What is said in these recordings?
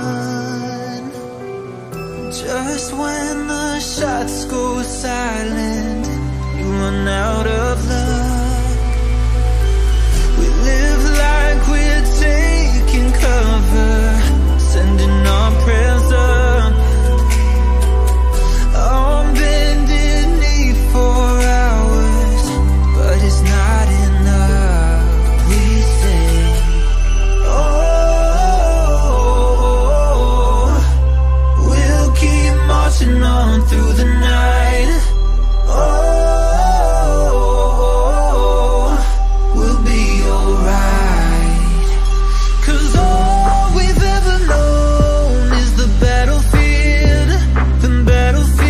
sun. Just when the shots go silent, you run out of luck. We live like we're taking cover, sending our prayers up. On bended knee for hours, but it's not enough. We sing, oh, we'll keep marching on through the night. Oh, we'll be alright. 'Cause all we've ever known is the battlefield, the battlefield.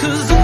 Cause